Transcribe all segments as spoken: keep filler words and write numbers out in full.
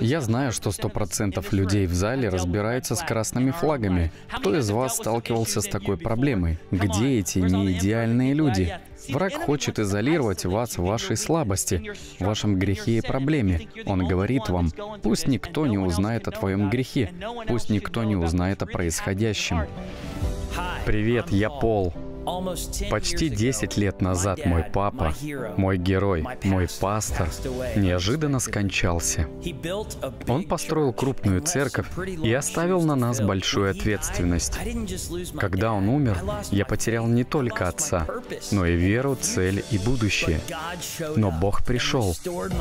Я знаю, что сто процентов людей в зале разбираются с красными флагами. Кто из вас сталкивался с такой проблемой? Где эти неидеальные люди? Враг хочет изолировать вас в вашей слабости, в вашем грехе и проблеме. Он говорит вам, пусть никто не узнает о твоем грехе, пусть никто не узнает о происходящем. Привет, я Пол. Почти десять лет назад мой папа, мой герой, мой пастор неожиданно скончался. Он построил крупную церковь и оставил на нас большую ответственность. Когда он умер, я потерял не только отца, но и веру, цель и будущее. Но Бог пришел,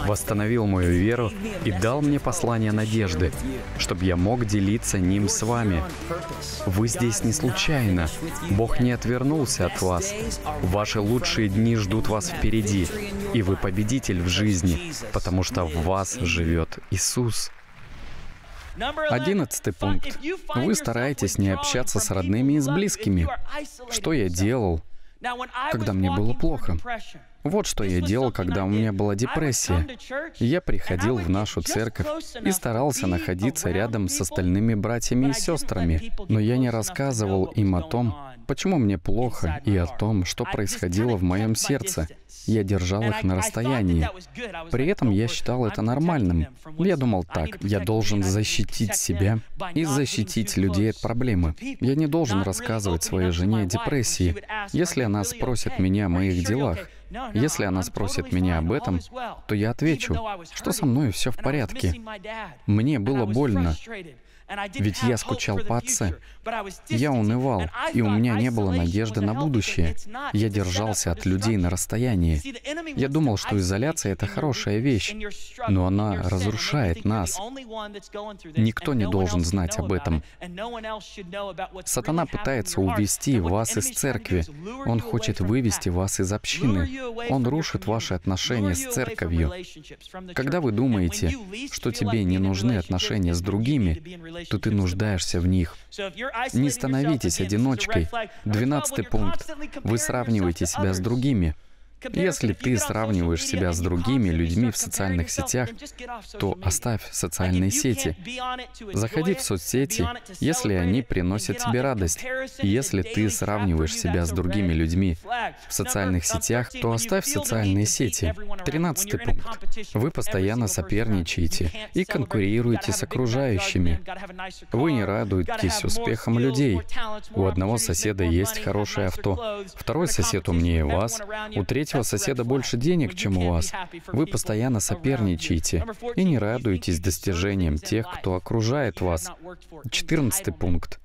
восстановил мою веру и дал мне послание надежды, чтобы я мог делиться ним с вами. Вы здесь не случайно. Бог не отвернулся от вас. Ваши лучшие дни ждут вас впереди, и вы победитель в жизни, потому что в вас живет Иисус. Одиннадцатый пункт. Вы стараетесь не общаться с родными и с близкими. Что я делал, когда мне было плохо? Вот что я делал, когда у меня была депрессия. Я приходил в нашу церковь и старался находиться рядом с остальными братьями и сестрами, но я не рассказывал им о том, почему мне плохо, и о том, что происходило в моем сердце. Я держал их на расстоянии. При этом я считал это нормальным. Я думал так, я должен защитить себя и защитить людей от проблемы. Я не должен рассказывать своей жене о депрессии, если она спросит меня о моих делах. Если она спросит меня об этом, то я отвечу, что со мной все в порядке. Мне было больно, ведь я скучал по отце. Я унывал, и у меня не было надежды на будущее. Я держался от людей на расстоянии. Я думал, что изоляция — это хорошая вещь, но она разрушает нас. Никто не должен знать об этом. Сатана пытается увести вас из церкви. Он хочет вывести вас из общины. Он рушит ваши отношения с церковью. Когда вы думаете, что тебе не нужны отношения с другими, то ты нуждаешься в них. Не становитесь одиночкой. Двенадцатый пункт. Вы сравниваете себя с другими. Если ты сравниваешь себя с другими людьми в социальных сетях, то оставь социальные сети. Заходи в соцсети, если они приносят тебе радость. Если ты сравниваешь себя с другими людьми в социальных сетях, то оставь социальные сети. Тринадцатый пункт. Вы постоянно соперничаете и конкурируете с окружающими. Вы не радуетесь успехам людей. У одного соседа есть хорошее авто, второй сосед умнее вас, у третьего соседа больше денег, чем у вас. Вы постоянно соперничаете и не радуетесь достижениям тех, кто окружает вас. Четырнадцатый пункт.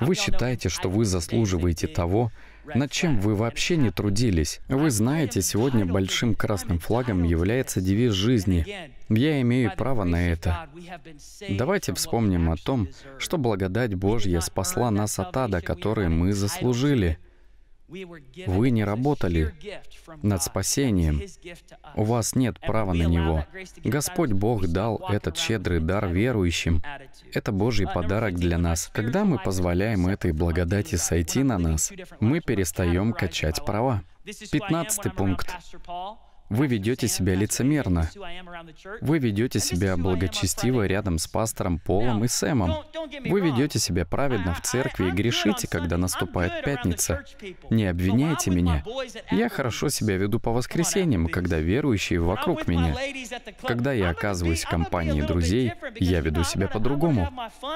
Вы считаете, что вы заслуживаете того, над чем вы вообще не трудились. Вы знаете, сегодня большим красным флагом является девиз жизни. Я имею право на это. Давайте вспомним о том, что благодать Божья спасла нас от ада, который мы заслужили. Вы не работали над спасением. У вас нет права на него. Господь Бог дал этот щедрый дар верующим. Это Божий подарок для нас. Когда мы позволяем этой благодати сойти на нас, мы перестаем качать права. Пятнадцатый пункт. Вы ведете себя лицемерно. Вы ведете себя благочестиво рядом с пастором Полом и Сэмом. Вы ведете себя праведно в церкви и грешите, когда наступает пятница. Не обвиняйте меня. Я хорошо себя веду по воскресеньям, когда верующие вокруг меня. Когда я оказываюсь в компании друзей, я веду себя по-другому.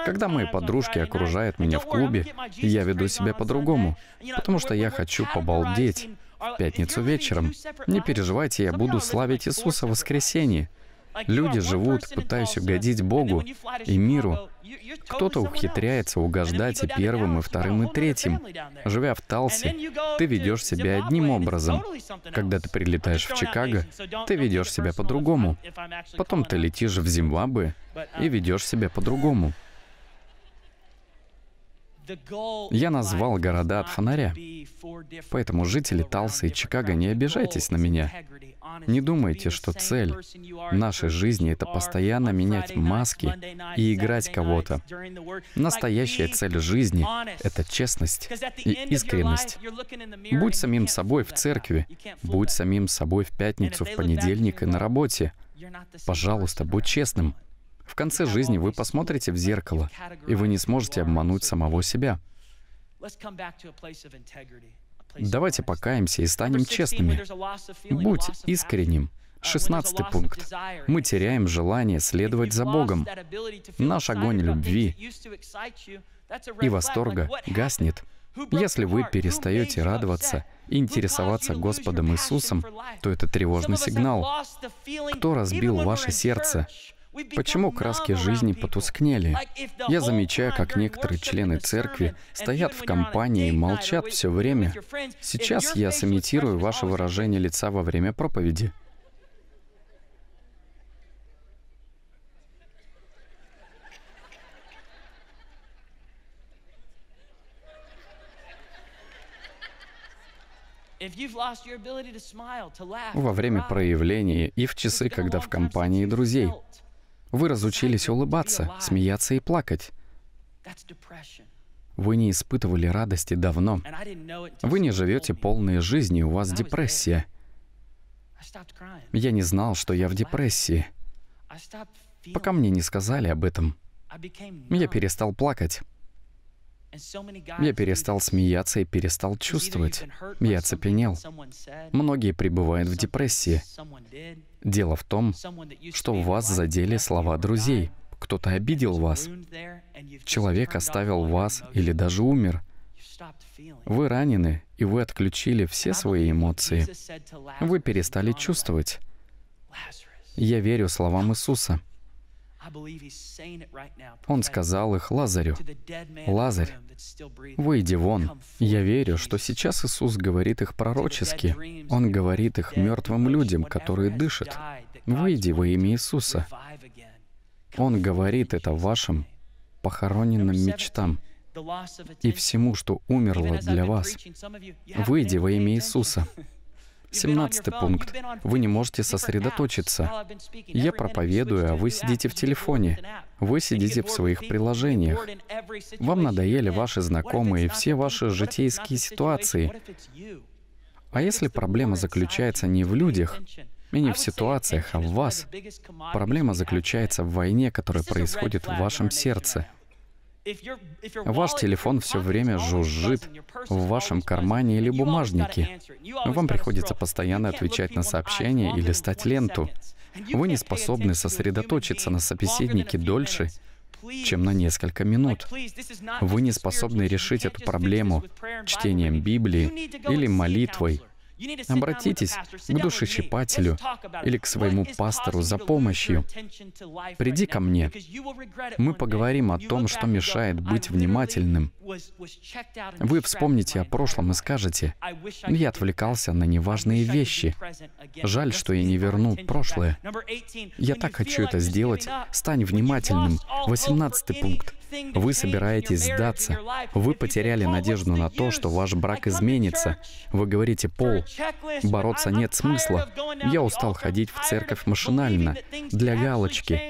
Когда мои подружки окружают меня в клубе, я веду себя по-другому, потому что я хочу побалдеть. В пятницу вечером. Не переживайте, я буду славить Иисуса в воскресенье. Люди живут, пытаясь угодить Богу и миру. Кто-то ухитряется угождать и первым, и вторым, и третьим. Живя в Талсе, ты ведешь себя одним образом. Когда ты прилетаешь в Чикаго, ты ведешь себя по-другому. Потом ты летишь в Зимбабве и ведешь себя по-другому. Я назвал города от фонаря. Поэтому, жители Талсы и Чикаго, не обижайтесь на меня. Не думайте, что цель нашей жизни — это постоянно менять маски и играть кого-то. Настоящая цель жизни — это честность и искренность. Будь самим собой в церкви, будь самим собой в пятницу, в понедельник и на работе. Пожалуйста, будь честным. В конце жизни вы посмотрите в зеркало, и вы не сможете обмануть самого себя. Давайте покаемся и станем честными. Будь искренним. шестнадцатый пункт. Мы теряем желание следовать за Богом. Наш огонь любви и восторга гаснет. Если вы перестаете радоваться и интересоваться Господом Иисусом, то это тревожный сигнал. Кто разбил ваше сердце? Почему краски жизни потускнели? Я замечаю, как некоторые члены церкви стоят в компании и молчат все время. Сейчас я сымитирую ваше выражение лица во время проповеди. Во время проявления и в часы, когда в компании друзей. Вы разучились улыбаться, смеяться и плакать. Вы не испытывали радости давно. Вы не живете полной жизнью, у вас депрессия. Я не знал, что я в депрессии, пока мне не сказали об этом. Я перестал плакать. Я перестал смеяться и перестал чувствовать. Я оцепенел. Многие пребывают в депрессии. Дело в том, что вас задели слова друзей. Кто-то обидел вас. Человек оставил вас или даже умер. Вы ранены, и вы отключили все свои эмоции. Вы перестали чувствовать. Я верю словам Иисуса. Он сказал их Лазарю. «Лазарь, выйди вон». Я верю, что сейчас Иисус говорит их пророчески. Он говорит их мертвым людям, которые дышат. «Выйди во имя Иисуса». Он говорит это вашим похороненным мечтам и всему, что умерло для вас. «Выйди во имя Иисуса». семнадцатый пункт. Вы не можете сосредоточиться. Я проповедую, а вы сидите в телефоне. Вы сидите в своих приложениях. Вам надоели ваши знакомые и все ваши житейские ситуации. А если проблема заключается не в людях и не в ситуациях, а в вас? Проблема заключается в войне, которая происходит в вашем сердце. Ваш телефон все время жужжит в вашем кармане или бумажнике. Вам приходится постоянно отвечать на сообщения или листать ленту. Вы не способны сосредоточиться на собеседнике дольше, чем на несколько минут. Вы не способны решить эту проблему чтением Библии или молитвой. Обратитесь к душещипателю или к своему пастору за помощью. «Приди ко мне». Мы поговорим о том, что мешает быть внимательным. Вы вспомните о прошлом и скажете: «Я отвлекался на неважные вещи. Жаль, что я не верну прошлое. Я так хочу это сделать. Стань внимательным». восемнадцатый пункт. Вы собираетесь сдаться. Вы потеряли надежду на то, что ваш брак изменится. Вы говорите: «Пол, бороться нет смысла. Я устал ходить в церковь машинально, для галочки.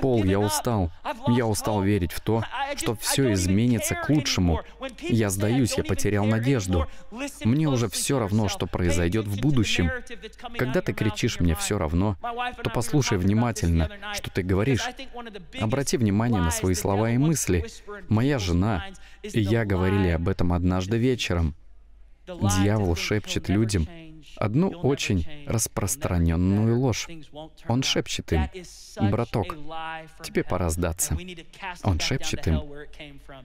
Пол, я устал. Я устал верить в то, что все изменится к лучшему. Я сдаюсь, я потерял надежду. Мне уже все равно, что произойдет в будущем». Когда ты кричишь «мне все равно», то послушай внимательно, что ты говоришь. Обрати внимание на свои слова и мысли. Моя жена и я говорили об этом однажды вечером. Дьявол шепчет людям одну очень распространенную ложь. Он шепчет им: «Браток, тебе пора сдаться». Он шепчет им: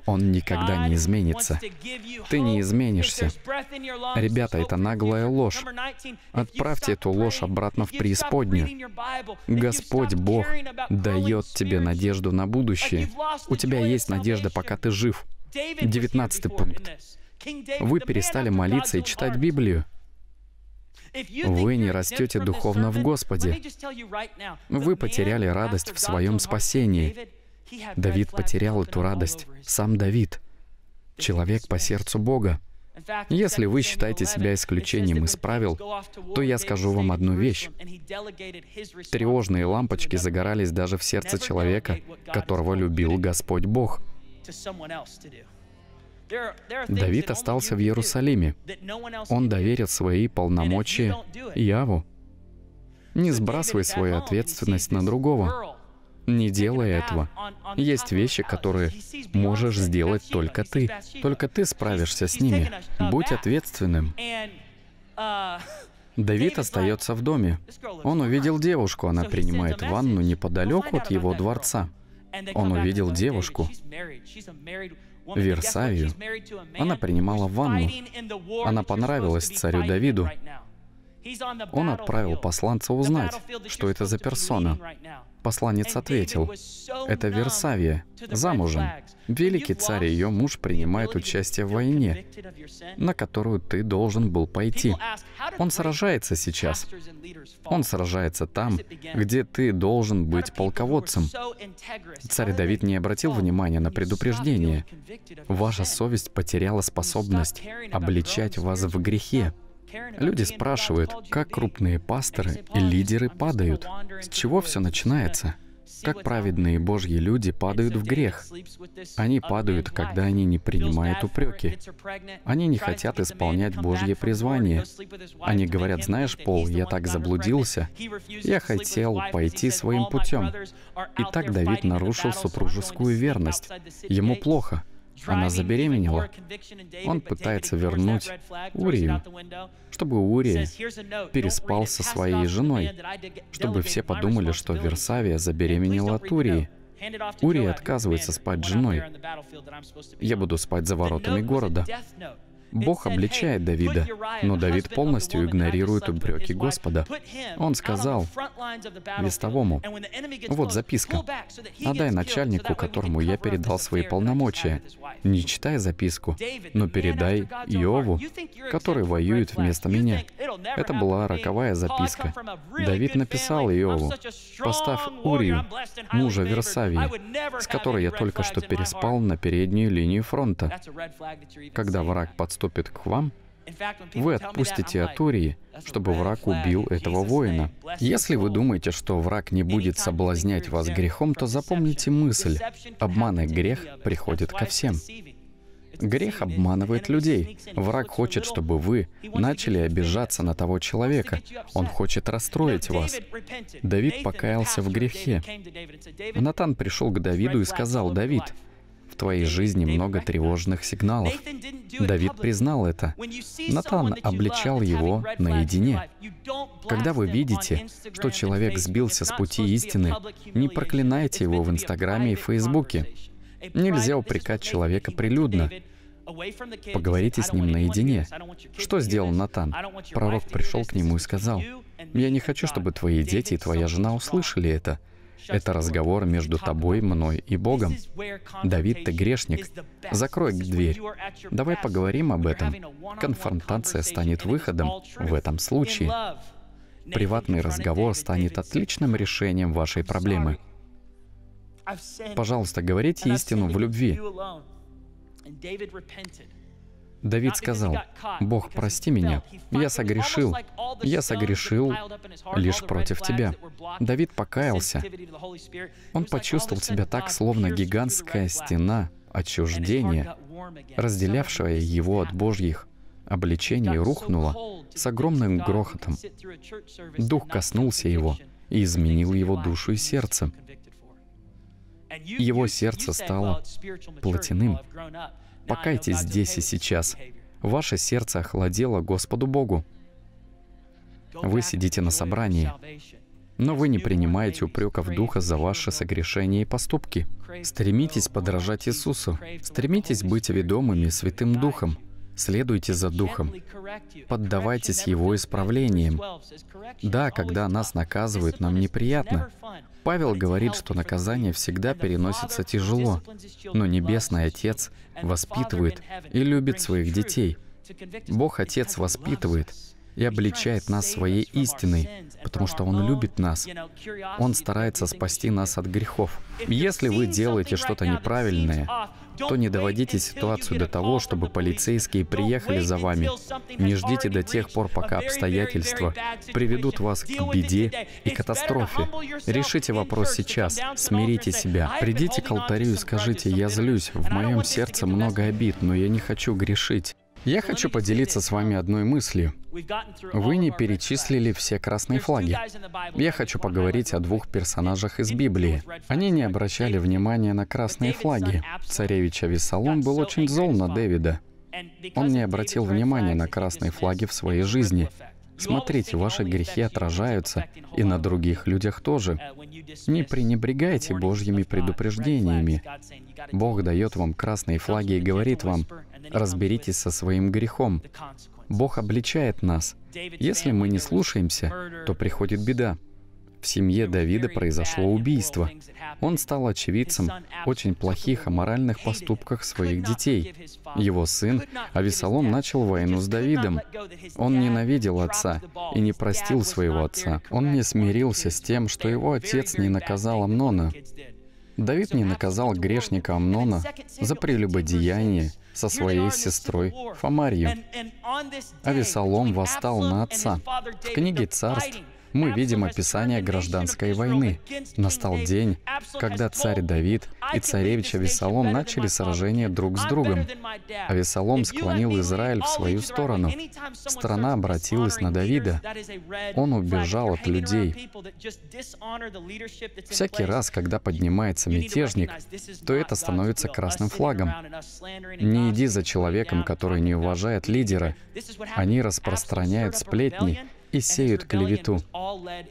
«Он никогда не изменится. Ты не изменишься». Ребята, это наглая ложь. Отправьте эту ложь обратно в преисподнюю. Господь Бог дает тебе надежду на будущее. У тебя есть надежда, пока ты жив. девятнадцатый пункт. Вы перестали молиться и читать Библию. Вы не растете духовно в Господе. Вы потеряли радость в своем спасении. Давид потерял эту радость. Сам Давид. Человек по сердцу Бога. Если вы считаете себя исключением из правил, то я скажу вам одну вещь. Тревожные лампочки загорались даже в сердце человека, которого любил Господь Бог. Давид остался в Иерусалиме. Он доверил свои полномочия Иову. Не сбрасывай свою ответственность на другого. Не делай этого. Есть вещи, которые можешь сделать только ты. Только ты справишься с ними. Будь ответственным. Давид остается в доме. Он увидел девушку. Она принимает ванну неподалеку от его дворца. Он увидел девушку, Вирсавию. Она принимала ванну. Она понравилась царю Давиду. Он отправил посланца узнать, что это за персона. Посланец ответил: «Это Вирсавия, замужем. Великий царь и ее муж принимает участие в войне, на которую ты должен был пойти. Он сражается сейчас. Он сражается там, где ты должен быть полководцем». Царь Давид не обратил внимания на предупреждение. Ваша совесть потеряла способность обличать вас в грехе. Люди спрашивают, как крупные пасторы и лидеры падают, с чего все начинается, как праведные Божьи люди падают в грех. Они падают, когда они не принимают упреки. Они не хотят исполнять Божье призвание. Они говорят: «Знаешь, Пол, я так заблудился, я хотел пойти своим путем». И так Давид нарушил супружескую верность. Ему плохо. Она забеременела. Он пытается вернуть Урию, чтобы Урия переспал со своей женой, чтобы все подумали, что Вирсавия забеременела от Урии. Урия отказывается спать с женой. «Я буду спать за воротами города». Бог обличает Давида, но Давид полностью игнорирует упреки Господа. Он сказал вестовому: «Вот записка. Отдай начальнику, которому я передал свои полномочия. Не читай записку, но передай Иову, который воюет вместо меня». Это была роковая записка. Давид написал Иову: «Поставь Урию, мужа Вирсавии, с которой я только что переспал, на переднюю линию фронта. Когда враг подступит вступит к вам, вы отпустите от Урии, чтобы враг убил этого воина». Если вы думаете, что враг не будет соблазнять вас грехом, то запомните мысль: обман и грех приходят ко всем. Грех обманывает людей. Враг хочет, чтобы вы начали обижаться на того человека. Он хочет расстроить вас. Давид покаялся в грехе. Натан пришел к Давиду и сказал: «Давид, в твоей жизни много тревожных сигналов». Давид признал это. Натан обличал его наедине. Когда вы видите, что человек сбился с пути истины, не проклинайте его в Инстаграме и Фейсбуке. Нельзя упрекать человека прилюдно. Поговорите с ним наедине. Что сделал Натан? Пророк пришел к нему и сказал: «Я не хочу, чтобы твои дети и твоя жена услышали это. Это разговор между тобой, мной и Богом. Давид, ты грешник. Закрой дверь. Давай поговорим об этом». Конфронтация станет выходом в этом случае. Приватный разговор станет отличным решением вашей проблемы. Пожалуйста, говорите истину в любви. Давид сказал: «Бог, прости меня, я согрешил, я согрешил лишь против Тебя». Давид покаялся. Он почувствовал себя так, словно гигантская стена отчуждения, разделявшая его от Божьих обличений, рухнула с огромным грохотом. Дух коснулся его и изменил его душу и сердце. Его сердце стало плотяным. Покайтесь здесь и сейчас. Ваше сердце охладело Господу Богу. Вы сидите на собрании, но вы не принимаете упреков Духа за ваши согрешения и поступки. Стремитесь подражать Иисусу. Стремитесь быть ведомыми Святым Духом. Следуйте за Духом. Поддавайтесь Его исправлениям. Да, когда нас наказывают, нам неприятно. Павел говорит, что наказание всегда переносится тяжело, но Небесный Отец воспитывает и любит своих детей. Бог Отец воспитывает и обличает нас своей истиной, потому что Он любит нас. Он старается спасти нас от грехов. Если вы делаете что-то неправильное, то не доводите ситуацию до того, чтобы полицейские приехали за вами. Не ждите до тех пор, пока обстоятельства приведут вас к беде и катастрофе. Решите вопрос сейчас, смирите себя. Придите к алтарю и скажите: «Я злюсь, в моем сердце много обид, но я не хочу грешить. Я хочу поделиться с вами одной мыслью. Вы не перечислили все красные флаги. Я хочу поговорить о двух персонажах из Библии. Они не обращали внимания на красные флаги. Царевич Авессалом был очень зол на Давида. Он не обратил внимания на красные флаги в своей жизни. Смотрите, ваши грехи отражаются, и на других людях тоже. Не пренебрегайте Божьими предупреждениями. Бог дает вам красные флаги и говорит вам, разберитесь со своим грехом. Бог обличает нас. Если мы не слушаемся, то приходит беда. В семье Давида произошло убийство. Он стал очевидцем очень плохих аморальных поступков своих детей. Его сын Авессалом начал войну с Давидом. Он ненавидел отца и не простил своего отца. Он не смирился с тем, что его отец не наказал Амнона. Давид не наказал грешника Амнона за прелюбодеяние со своей сестрой Фомарью. Авессалом восстал на отца. В книге «Царств» мы видим описание гражданской войны. Настал день, когда царь Давид и царевич Авессалом начали сражение друг с другом. Авессалом склонил Израиль в свою сторону. Страна обратилась на Давида. Он убежал от людей. Всякий раз, когда поднимается мятежник, то это становится красным флагом. Не иди за человеком, который не уважает лидера. Они распространяют сплетни и сеют клевету.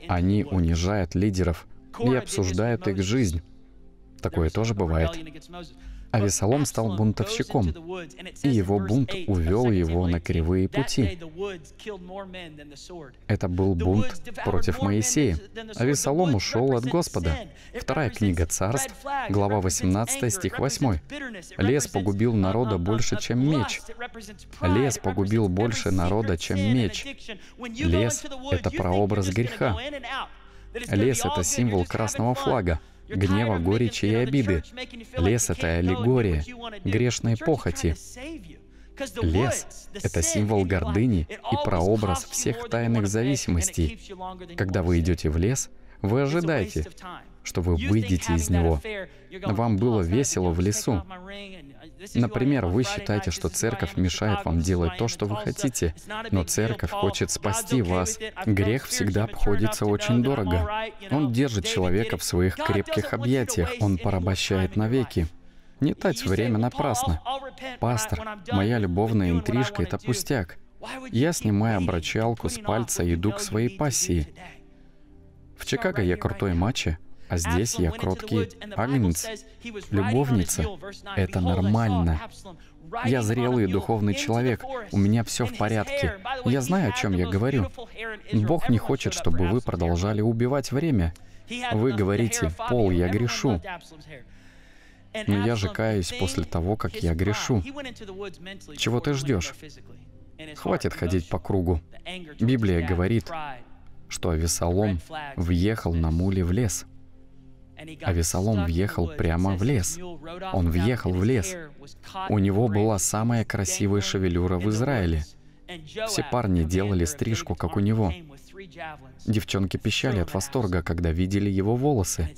Они унижают лидеров и обсуждают их жизнь. Такое тоже бывает. Авессалом стал бунтовщиком, и его бунт увел его на кривые пути. Это был бунт против Моисея. Авессалом ушел от Господа. Вторая книга Царств, глава восемнадцатая, стих восьмой. Лес погубил народа больше, чем меч. Лес погубил больше народа, чем меч. Лес — это прообраз греха. Лес — это символ красного флага, гнева, горечи и обиды. Лес — это аллегория грешной похоти. Лес — это символ гордыни и прообраз всех тайных зависимостей. Когда вы идете в лес, вы ожидаете, что вы выйдете из него. Вам было весело в лесу. Например, вы считаете, что церковь мешает вам делать то, что вы хотите, но церковь хочет спасти вас. Грех всегда обходится очень дорого. Он держит человека в своих крепких объятиях, он порабощает навеки. Не тать время напрасно. Пастор, моя любовная интрижка — это пустяк. Я снимаю обручалку с пальца и иду к своей пассии. В Чикаго я крутой мачо, а здесь я кроткий агнец. Любовница — это нормально. Я зрелый духовный человек, у меня все в порядке. Я знаю, о чем я говорю. Бог не хочет, чтобы вы продолжали убивать время. Вы говорите, Пол, я грешу. Но я же каюсь после того, как я грешу. Чего ты ждешь? Хватит ходить по кругу. Библия говорит, что Авессалом въехал на муле в лес. Авессалом въехал прямо в лес. Он въехал в лес. У него была самая красивая шевелюра в Израиле. Все парни делали стрижку, как у него. Девчонки пищали от восторга, когда видели его волосы.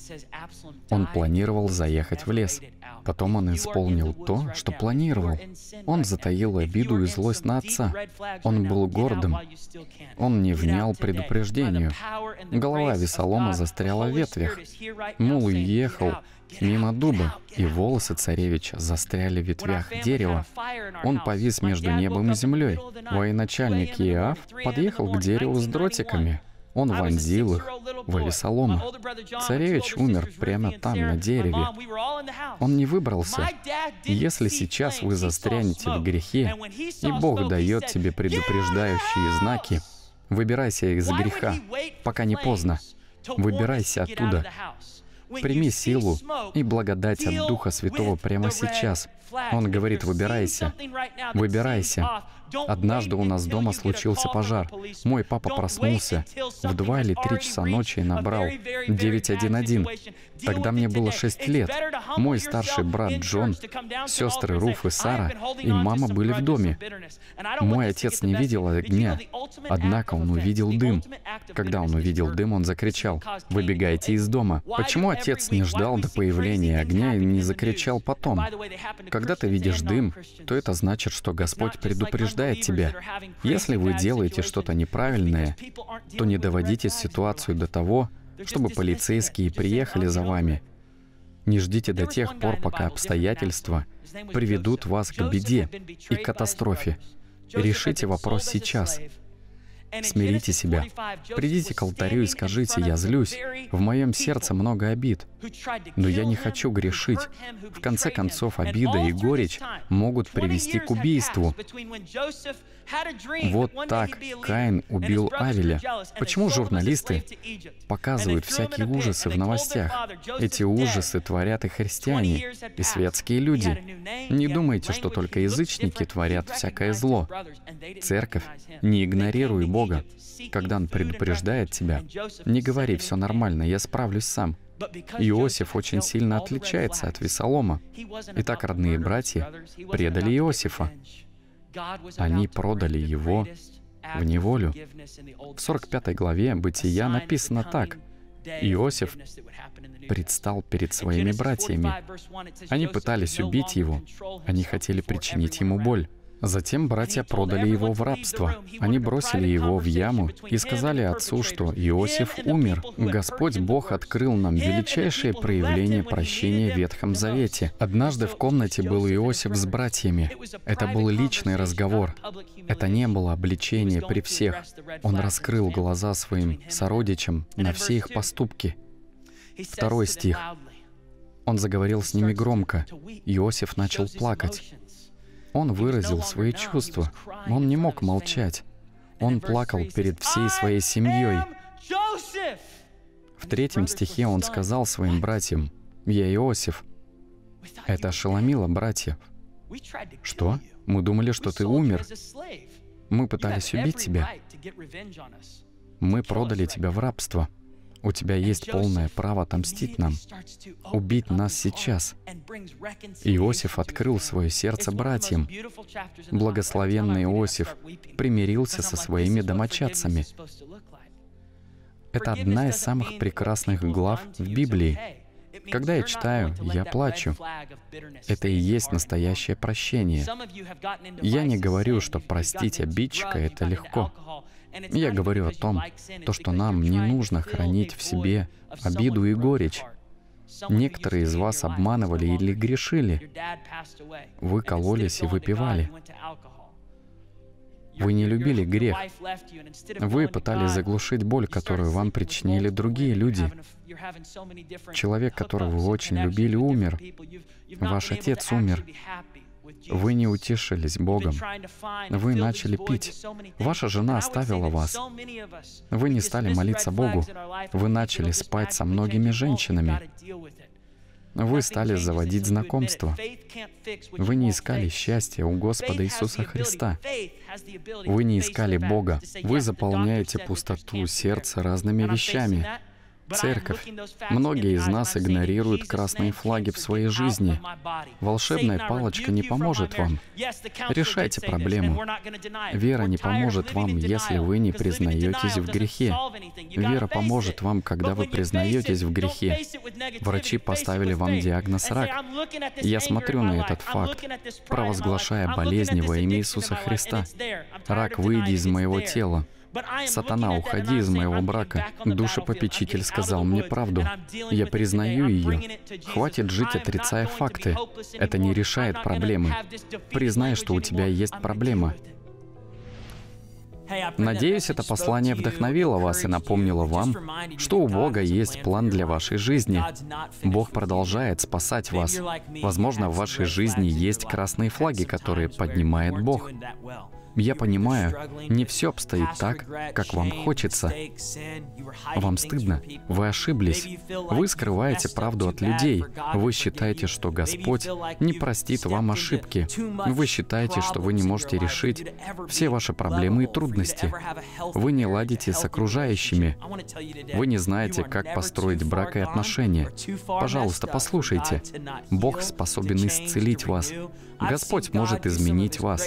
Он планировал заехать в лес. Потом он исполнил то, что планировал. Он затаил обиду и злость на отца. Он был гордым. Он не внял предупреждению. Голова Авессалома застряла в ветвях. Мул уехал мимо дуба, и волосы царевича застряли в ветвях дерева. Он повис между небом и землей. Военачальник Иов подъехал к дереву с дротиками. Он вонзил их в Авессалома. Царевич умер прямо там, на дереве. Он не выбрался. Если сейчас вы застрянете в грехе, и Бог дает тебе предупреждающие знаки, выбирайся из греха, пока не поздно. Выбирайся оттуда. Прими силу и благодать от Духа Святого прямо сейчас. Он говорит, выбирайся, выбирайся. Однажды у нас дома случился пожар. Мой папа проснулся в два или три часа ночи и набрал девять один один. Тогда мне было шесть лет. Мой старший брат Джон, сестры Руф и Сара и мама были в доме. Мой отец не видел огня, однако он увидел дым. Когда он увидел дым, он закричал, «Выбегайте из дома!» Почему отец не ждал до появления огня и не закричал потом. Когда ты видишь дым, то это значит, что Господь предупреждает тебя. Если вы делаете что-то неправильное, то не доводите ситуацию до того, чтобы полицейские приехали за вами. Не ждите до тех пор, пока обстоятельства приведут вас к беде и катастрофе. Решите вопрос сейчас. Смирите себя. Придите к алтарю и скажите: «Я злюсь, в моем сердце много обид, но я не хочу грешить». В конце концов, обида и горечь могут привести к убийству. Вот так Каин убил Авеля. Почему журналисты показывают всякие ужасы в новостях? Эти ужасы творят и христиане, и светские люди. Не думайте, что только язычники творят всякое зло. Церковь, не игнорируй Бога. Когда Он предупреждает тебя, не говори: «Все нормально, я справлюсь сам». Иосиф очень сильно отличается от Авессалома. Итак, родные братья предали Иосифа. Они продали его в неволю. В сорок пятой главе Бытия написано так: Иосиф предстал перед своими братьями. Они пытались убить его, они хотели причинить ему боль. Затем братья продали его в рабство. Они бросили его в яму и сказали отцу, что Иосиф умер. Господь Бог открыл нам величайшее проявление прощения в Ветхом Завете. Однажды в комнате был Иосиф с братьями. Это был личный разговор. Это не было обличение при всех. Он раскрыл глаза своим сородичам на все их поступки. Второй стих. Он заговорил с ними громко. Иосиф начал плакать. Он выразил свои чувства. Он не мог молчать. Он плакал перед всей своей семьей. В третьем стихе он сказал своим братьям: «Я Иосиф». Это ошеломило братьев. «Что? Мы думали, что ты умер. Мы пытались убить тебя. Мы продали тебя в рабство. У тебя есть полное право отомстить нам, убить нас сейчас». Иосиф открыл свое сердце братьям. Благословенный Иосиф примирился со своими домочадцами. Это одна из самых прекрасных глав в Библии. Когда я читаю, я плачу. Это и есть настоящее прощение. Я не говорю, что простить обидчика — это легко. Я говорю о том, то, что нам не нужно хранить в себе обиду и горечь. Некоторые из вас обманывали или грешили. Вы кололись и выпивали. Вы не любили грех. Вы пытались заглушить боль, которую вам причинили другие люди. Человек, которого вы очень любили, умер. Ваш отец умер. Вы не утешились Богом. Вы начали пить. Ваша жена оставила вас. Вы не стали молиться Богу. Вы начали спать со многими женщинами. Вы стали заводить знакомства. Вы не искали счастья у Господа Иисуса Христа. Вы не искали Бога. Вы заполняете пустоту сердца разными вещами. Церковь. Многие из нас игнорируют красные флаги в своей жизни. Волшебная палочка не поможет вам. Решайте проблему. Вера не поможет вам, если вы не признаетесь в грехе. Вера поможет вам, когда вы признаетесь в грехе. Врачи поставили вам диагноз рак. Я смотрю на этот факт, провозглашая болезнь во имя Иисуса Христа. Рак, выйди из моего тела. «Сатана, уходи из моего брака». Душепопечитель сказал мне правду. Я признаю ее. Хватит жить, отрицая факты. Это не решает проблемы. Признай, что у тебя есть проблема. Надеюсь, это послание вдохновило вас и напомнило вам, что у Бога есть план для вашей жизни. Бог продолжает спасать вас. Возможно, в вашей жизни есть красные флаги, которые поднимает Бог. Я понимаю, не все обстоит так, как вам хочется. Вам стыдно, вы ошиблись, вы скрываете правду от людей, вы считаете, что Господь не простит вам ошибки, вы считаете, что вы не можете решить все ваши проблемы и трудности, вы не ладите с окружающими, вы не знаете, как построить брак и отношения. Пожалуйста, послушайте. Бог способен исцелить вас. Господь может изменить вас.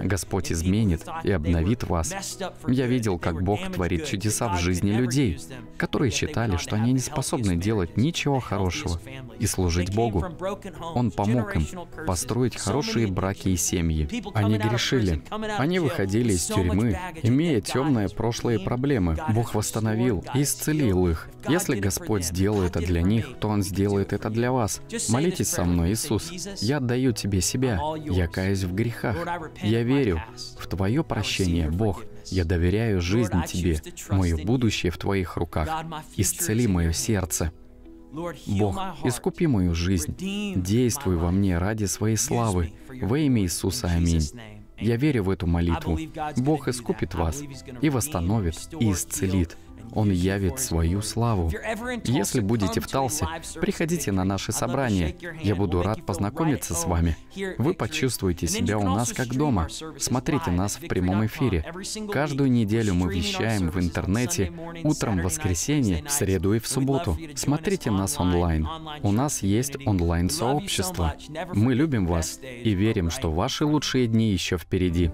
Господь изменит изменит и обновит вас. Я видел, как Бог творит чудеса в жизни людей, которые считали, что они не способны делать ничего хорошего и служить Богу. Он помог им построить хорошие браки и семьи. Они грешили. Они выходили из тюрьмы, имея темное прошлое и проблемы. Бог восстановил и исцелил их. Если Господь сделал это для них, то Он сделает это для вас. Молитесь со мной, Иисус. Я отдаю Тебе себя. Я каюсь в грехах. Я верю в Твое прощение, Бог. Я доверяю жизнь Тебе. Мое будущее в Твоих руках. Исцели мое сердце. Бог, искупи мою жизнь. Действуй во мне ради Своей славы. Во имя Иисуса. Аминь. Я верю в эту молитву. Бог искупит вас и восстановит, и исцелит. Он явит свою славу. Если будете в Талсе, приходите на наши собрания. Я буду рад познакомиться с вами. Вы почувствуете себя у нас как дома. Смотрите нас в прямом эфире. Каждую неделю мы вещаем в интернете, утром в воскресенье, в среду и в субботу. Смотрите нас онлайн. У нас есть онлайн-сообщество. Мы любим вас и верим, что ваши лучшие дни еще впереди.